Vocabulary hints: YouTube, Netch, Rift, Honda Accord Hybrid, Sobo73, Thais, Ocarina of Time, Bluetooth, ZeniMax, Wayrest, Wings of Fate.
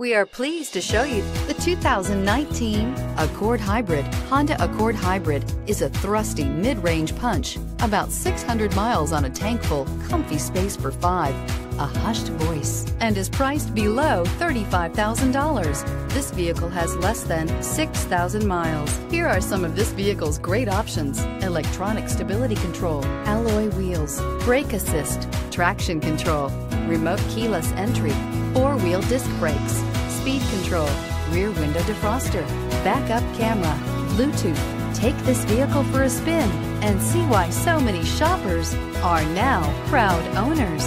We are pleased to show you the 2019 Accord Hybrid. Honda Accord Hybrid is a thrusty mid-range punch, about 600 miles on a tank full, comfy space for five, a hushed voice, and is priced below $35,000. This vehicle has less than 6,000 miles. Here are some of this vehicle's great options: electronic stability control, alloy wheels, brake assist, traction control, remote keyless entry, four-wheel disc brakes, speed control, rear window defroster, backup camera, Bluetooth. Take this vehicle for a spin and see why so many shoppers are now proud owners.